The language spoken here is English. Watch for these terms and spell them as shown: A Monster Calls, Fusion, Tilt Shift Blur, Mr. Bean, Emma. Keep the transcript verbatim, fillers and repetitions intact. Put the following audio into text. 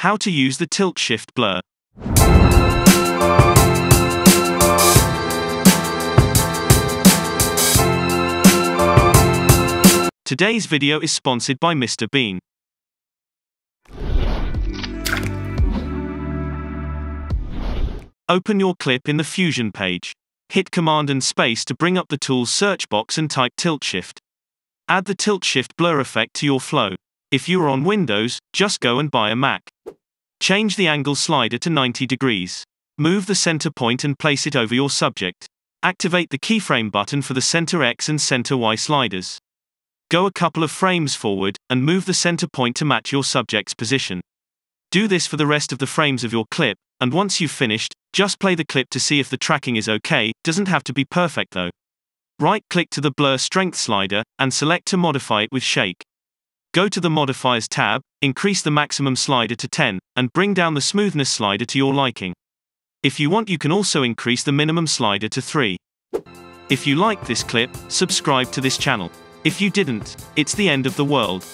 How to use the Tilt Shift Blur. Today's video is sponsored by Mister Bean. Open your clip in the Fusion page. Hit Command and Space to bring up the tool's search box and type Tilt Shift. Add the Tilt Shift Blur effect to your flow. If you are on Windows, just go and buy a Mac. Change the angle slider to ninety degrees. Move the center point and place it over your subject. Activate the keyframe button for the center X and center Y sliders. Go a couple of frames forward, and move the center point to match your subject's position. Do this for the rest of the frames of your clip, and once you've finished, just play the clip to see if the tracking is okay, doesn't have to be perfect though. Right-click to the Blur Strength slider, and select to modify it with Shake. Go to the Modifiers tab, increase the maximum slider to ten, and bring down the Smoothness slider to your liking. If you want, you can also increase the minimum slider to three. If you liked this clip, subscribe to this channel. If you didn't, it's the end of the world.